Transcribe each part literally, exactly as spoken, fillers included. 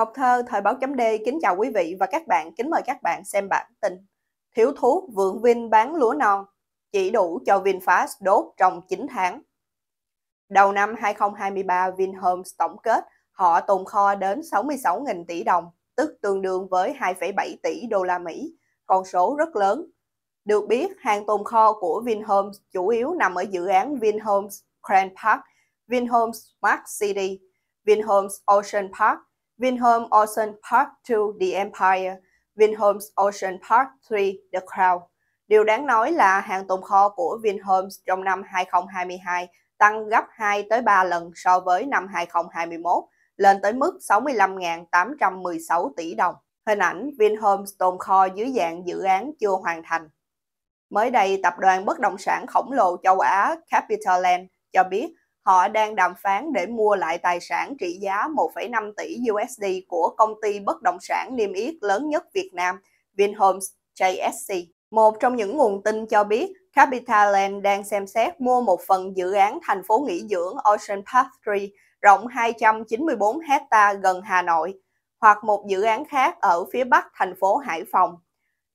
Ngọc Thơ, Thời báo chấm D kính chào quý vị và các bạn, kính mời các bạn xem bản tin. Thiếu thuốc Vượng Vin bán lúa non, chỉ đủ cho VinFast đốt trong chín tháng. Đầu năm hai không hai ba, VinHomes tổng kết họ tồn kho đến sáu mươi sáu nghìn tỷ đồng, tức tương đương với hai phẩy bảy tỷ đô la Mỹ, con số rất lớn. Được biết, hàng tồn kho của VinHomes chủ yếu nằm ở dự án VinHomes Grand Park, VinHomes Smart City, VinHomes Ocean Park, VinHomes Ocean Park hai The Empire, VinHomes Ocean Park ba The Crown. Điều đáng nói là hàng tồn kho của VinHomes trong năm hai không hai hai tăng gấp hai tới ba lần so với năm hai không hai mốt, lên tới mức sáu mươi lăm nghìn tám trăm mười sáu tỷ đồng. Hình ảnh VinHomes tồn kho dưới dạng dự án chưa hoàn thành. Mới đây, tập đoàn bất động sản khổng lồ châu Á CapitaLand cho biết họ đang đàm phán để mua lại tài sản trị giá một phẩy năm tỷ đô la của công ty bất động sản niêm yết lớn nhất Việt Nam, Vinhomes J S C. Một trong những nguồn tin cho biết, CapitaLand đang xem xét mua một phần dự án thành phố nghỉ dưỡng Ocean Park ba rộng hai trăm chín mươi bốn héc ta gần Hà Nội, hoặc một dự án khác ở phía bắc thành phố Hải Phòng.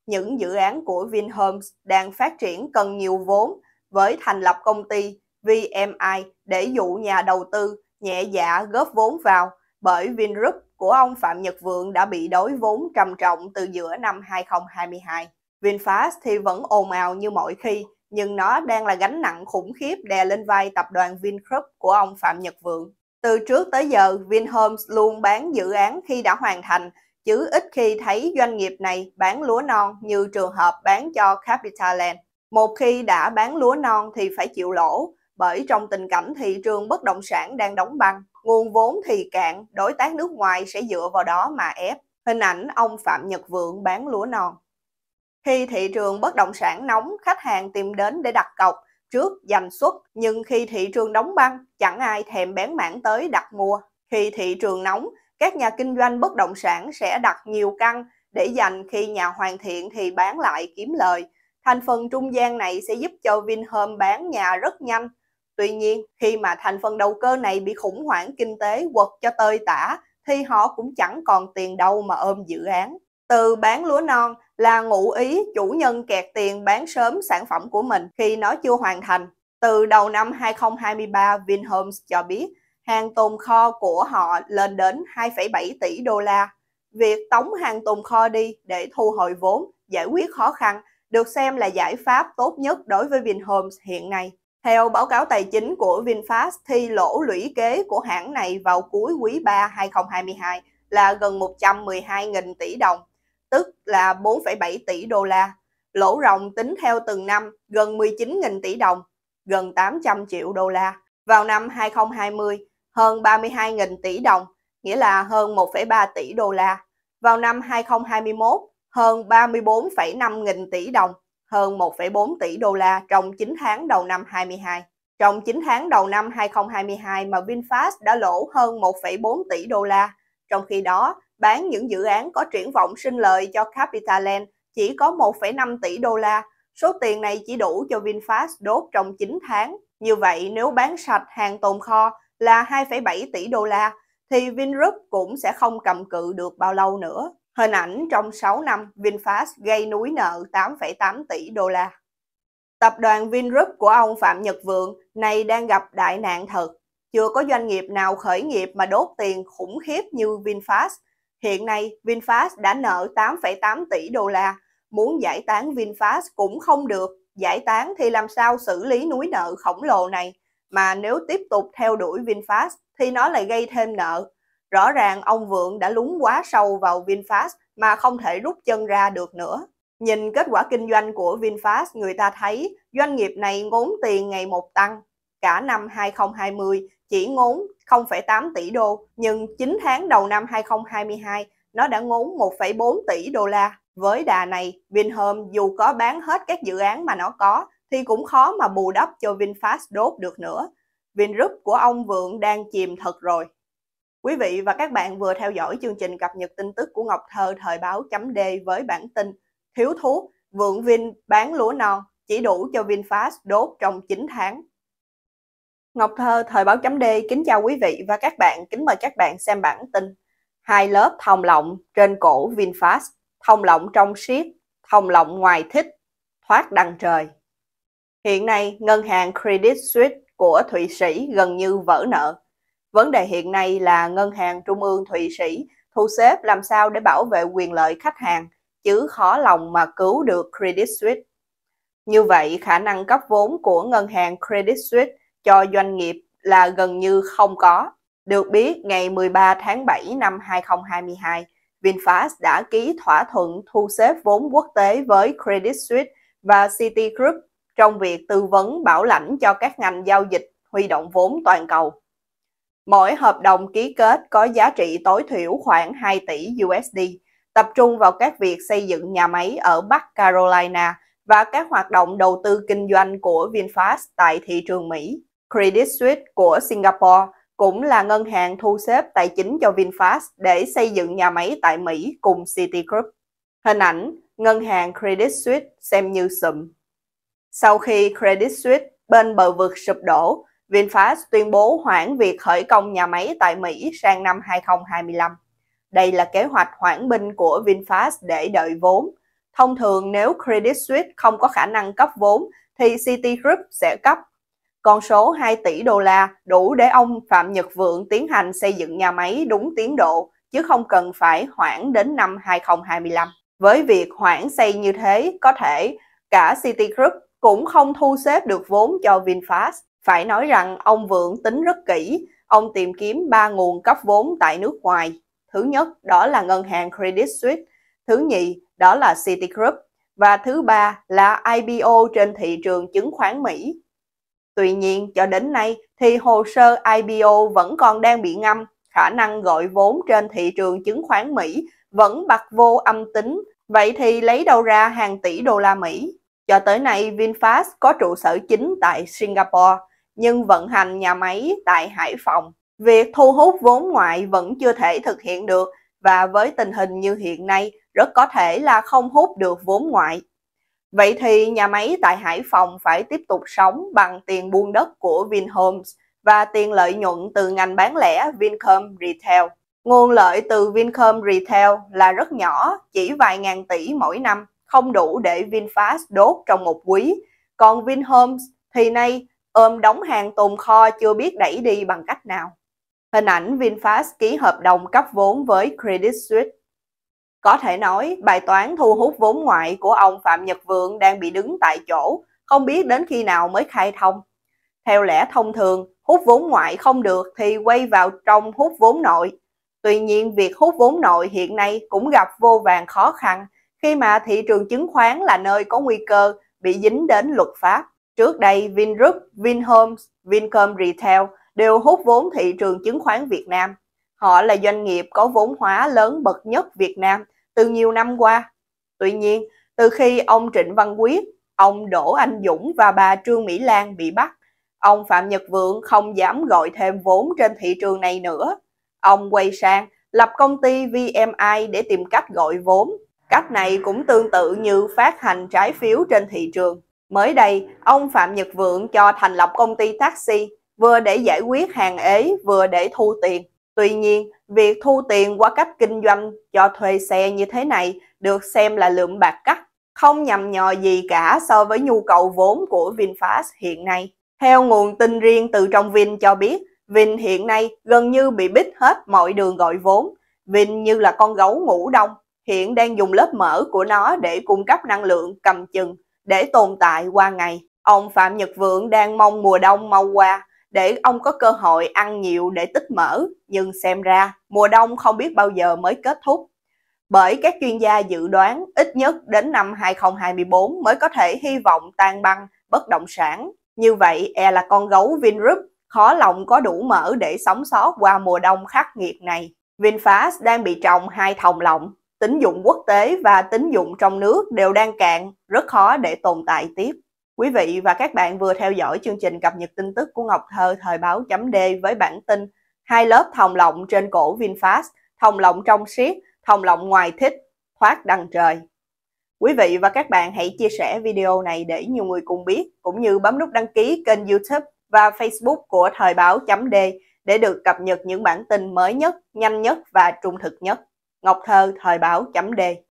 Những dự án của VinHomes đang phát triển cần nhiều vốn với thành lập công ty V M I để dụ nhà đầu tư nhẹ dạ góp vốn vào, bởi Vingroup của ông Phạm Nhật Vượng đã bị đối vốn trầm trọng từ giữa năm hai không hai hai. VinFast thì vẫn ồn ào như mọi khi, nhưng nó đang là gánh nặng khủng khiếp đè lên vai tập đoàn Vingroup của ông Phạm Nhật Vượng. Từ trước tới giờ, VinHomes luôn bán dự án khi đã hoàn thành, chứ ít khi thấy doanh nghiệp này bán lúa non như trường hợp bán cho CapitaLand. Một khi đã bán lúa non thì phải chịu lỗ, bởi trong tình cảnh thị trường bất động sản đang đóng băng, nguồn vốn thì cạn, đối tác nước ngoài sẽ dựa vào đó mà ép. Hình ảnh ông Phạm Nhật Vượng bán lúa non. Khi thị trường bất động sản nóng, khách hàng tìm đến để đặt cọc trước giành suất, nhưng khi thị trường đóng băng, chẳng ai thèm bén mảng tới đặt mua. Khi thị trường nóng, các nhà kinh doanh bất động sản sẽ đặt nhiều căn để dành, khi nhà hoàn thiện thì bán lại kiếm lời. Thành phần trung gian này sẽ giúp cho VinHomes bán nhà rất nhanh. Tuy nhiên, khi mà thành phần đầu cơ này bị khủng hoảng kinh tế quật cho tơi tả, thì họ cũng chẳng còn tiền đâu mà ôm dự án. Từ bán lúa non là ngụ ý chủ nhân kẹt tiền bán sớm sản phẩm của mình khi nó chưa hoàn thành. Từ đầu năm hai không hai ba, VinHomes cho biết hàng tồn kho của họ lên đến hai phẩy bảy tỷ đô la. Việc tống hàng tồn kho đi để thu hồi vốn, giải quyết khó khăn được xem là giải pháp tốt nhất đối với VinHomes hiện nay. Theo báo cáo tài chính của VinFast thì lỗ lũy kế của hãng này vào cuối quý ba hai không hai hai là gần một trăm mười hai nghìn tỷ đồng, tức là bốn phẩy bảy tỷ đô la. Lỗ ròng tính theo từng năm gần mười chín nghìn tỷ đồng, gần tám trăm triệu đô la. Vào năm hai không hai không, hơn ba mươi hai nghìn tỷ đồng, nghĩa là hơn một phẩy ba tỷ đô la. Vào năm hai không hai mốt, hơn ba mươi bốn phẩy năm nghìn tỷ đồng, hơn một phẩy bốn tỷ đô la trong chín tháng đầu năm hai không hai hai. Trong chín tháng đầu năm hai không hai hai mà VinFast đã lỗ hơn một phẩy bốn tỷ đô la, trong khi đó bán những dự án có triển vọng sinh lời cho CapitaLand chỉ có một phẩy năm tỷ đô la. Số tiền này chỉ đủ cho VinFast đốt trong chín tháng. Như vậy, nếu bán sạch hàng tồn kho là hai phẩy bảy tỷ đô la thì Vingroup cũng sẽ không cầm cự được bao lâu nữa. Hình ảnh trong sáu năm VinFast gây núi nợ tám phẩy tám tỷ đô la. Tập đoàn Vingroup của ông Phạm Nhật Vượng này đang gặp đại nạn thật. Chưa có doanh nghiệp nào khởi nghiệp mà đốt tiền khủng khiếp như VinFast. Hiện nay, VinFast đã nợ tám phẩy tám tỷ đô la. Muốn giải tán VinFast cũng không được. Giải tán thì làm sao xử lý núi nợ khổng lồ này, mà nếu tiếp tục theo đuổi VinFast thì nó lại gây thêm nợ. Rõ ràng ông Vượng đã lún quá sâu vào VinFast mà không thể rút chân ra được nữa. Nhìn kết quả kinh doanh của VinFast, người ta thấy doanh nghiệp này ngốn tiền ngày một tăng. Cả năm hai không hai không chỉ ngốn không phẩy tám tỷ đô, nhưng chín tháng đầu năm hai không hai hai nó đã ngốn một phẩy bốn tỷ đô la. Với đà này, VinHomes dù có bán hết các dự án mà nó có thì cũng khó mà bù đắp cho VinFast đốt được nữa. Vingroup của ông Vượng đang chìm thật rồi. Quý vị và các bạn vừa theo dõi chương trình cập nhật tin tức của Ngọc Thơ Thời báo chấm D với bản tin Thiếu thuốc, Vượng Vin bán lúa non, chỉ đủ cho VinFast đốt trong chín tháng. Ngọc Thơ Thời báo chấm D kính chào quý vị và các bạn, kính mời các bạn xem bản tin hai lớp thòng lọng trên cổ VinFast, thòng lọng trong siết, thòng lọng ngoài thích, thoát đằng trời. Hiện nay, ngân hàng Credit Suisse của Thụy Sĩ gần như vỡ nợ. Vấn đề hiện nay là ngân hàng trung ương Thụy Sĩ thu xếp làm sao để bảo vệ quyền lợi khách hàng, chứ khó lòng mà cứu được Credit Suisse. Như vậy, khả năng cấp vốn của ngân hàng Credit Suisse cho doanh nghiệp là gần như không có. Được biết, ngày mười ba tháng bảy năm hai nghìn không trăm hai mươi hai, VinFast đã ký thỏa thuận thu xếp vốn quốc tế với Credit Suisse và Citigroup trong việc tư vấn bảo lãnh cho các ngành giao dịch huy động vốn toàn cầu. Mỗi hợp đồng ký kết có giá trị tối thiểu khoảng hai tỷ đô la, tập trung vào các việc xây dựng nhà máy ở Bắc Carolina và các hoạt động đầu tư kinh doanh của VinFast tại thị trường Mỹ. Credit Suisse của Singapore cũng là ngân hàng thu xếp tài chính cho VinFast để xây dựng nhà máy tại Mỹ cùng Citigroup. Hình ảnh ngân hàng Credit Suisse xem như sụm. Sau khi Credit Suisse bên bờ vực sụp đổ, VinFast tuyên bố hoãn việc khởi công nhà máy tại Mỹ sang năm hai nghìn không trăm hai mươi lăm. Đây là kế hoạch hoãn binh của VinFast để đợi vốn. Thông thường nếu Credit Suisse không có khả năng cấp vốn thì Citigroup sẽ cấp. Con số hai tỷ đô la đủ để ông Phạm Nhật Vượng tiến hành xây dựng nhà máy đúng tiến độ, chứ không cần phải hoãn đến năm hai nghìn không trăm hai mươi lăm. Với việc hoãn xây như thế, có thể cả Citigroup cũng không thu xếp được vốn cho VinFast. Phải nói rằng ông Vượng tính rất kỹ, ông tìm kiếm ba nguồn cấp vốn tại nước ngoài. Thứ nhất, đó là ngân hàng Credit Suisse. Thứ nhì, đó là Citigroup. Và thứ ba là i pê ô trên thị trường chứng khoán Mỹ. Tuy nhiên, cho đến nay thì hồ sơ i pê ô vẫn còn đang bị ngâm, khả năng gọi vốn trên thị trường chứng khoán Mỹ vẫn bật vô âm tính, vậy thì lấy đâu ra hàng tỷ đô la Mỹ? Cho tới nay, VinFast có trụ sở chính tại Singapore, nhưng vận hành nhà máy tại Hải Phòng. Việc thu hút vốn ngoại vẫn chưa thể thực hiện được, và với tình hình như hiện nay, rất có thể là không hút được vốn ngoại. Vậy thì nhà máy tại Hải Phòng phải tiếp tục sống bằng tiền buôn đất của VinHomes và tiền lợi nhuận từ ngành bán lẻ VinCom Retail. Nguồn lợi từ VinCom Retail là rất nhỏ, chỉ vài ngàn tỷ mỗi năm, không đủ để VinFast đốt trong một quý. Còn VinHomes thì nay ôm đóng hàng tồn kho chưa biết đẩy đi bằng cách nào. Hình ảnh VinFast ký hợp đồng cấp vốn với Credit Suisse. Có thể nói, bài toán thu hút vốn ngoại của ông Phạm Nhật Vượng đang bị đứng tại chỗ, không biết đến khi nào mới khai thông. Theo lẽ thông thường, hút vốn ngoại không được thì quay vào trong hút vốn nội. Tuy nhiên, việc hút vốn nội hiện nay cũng gặp vô vàn khó khăn, khi mà thị trường chứng khoán là nơi có nguy cơ bị dính đến luật pháp. Trước đây, Vingroup, VinHomes, VinCom Retail đều hút vốn thị trường chứng khoán Việt Nam. Họ là doanh nghiệp có vốn hóa lớn bậc nhất Việt Nam từ nhiều năm qua. Tuy nhiên, từ khi ông Trịnh Văn Quyết, ông Đỗ Anh Dũng và bà Trương Mỹ Lan bị bắt, ông Phạm Nhật Vượng không dám gọi thêm vốn trên thị trường này nữa. Ông quay sang lập công ty vê em i để tìm cách gọi vốn. Cách này cũng tương tự như phát hành trái phiếu trên thị trường. Mới đây, ông Phạm Nhật Vượng cho thành lập công ty taxi, vừa để giải quyết hàng ế, vừa để thu tiền. Tuy nhiên, việc thu tiền qua cách kinh doanh cho thuê xe như thế này được xem là lượm bạc cắt, không nhằm nhò gì cả so với nhu cầu vốn của VinFast hiện nay. Theo nguồn tin riêng từ trong Vin cho biết, Vin hiện nay gần như bị bít hết mọi đường gọi vốn. Vin như là con gấu ngủ đông, hiện đang dùng lớp mỡ của nó để cung cấp năng lượng cầm chừng, để tồn tại qua ngày. Ông Phạm Nhật Vượng đang mong mùa đông mau qua, để ông có cơ hội ăn nhiều để tích mỡ, nhưng xem ra mùa đông không biết bao giờ mới kết thúc. Bởi các chuyên gia dự đoán ít nhất đến năm hai nghìn không trăm hai mươi tư mới có thể hy vọng tan băng bất động sản. Như vậy e là con gấu Vingroup khó lòng có đủ mỡ để sống sót qua mùa đông khắc nghiệt này. VinFast đang bị trồng hai thòng lọng, tín dụng quốc tế và tín dụng trong nước đều đang cạn, rất khó để tồn tại tiếp. Quý vị và các bạn vừa theo dõi chương trình cập nhật tin tức của Ngọc Thơ thời báo chấm D với bản tin hai lớp thòng lọng trên cổ VinFast, thòng lọng trong siết, thòng lọng ngoài thích, thoát đằng trời. Quý vị và các bạn hãy chia sẻ video này để nhiều người cùng biết, cũng như bấm nút đăng ký kênh YouTube và Facebook của thời báo chấm D để được cập nhật những bản tin mới nhất, nhanh nhất và trung thực nhất. Ngọc Thơ, Thời báo chấm D.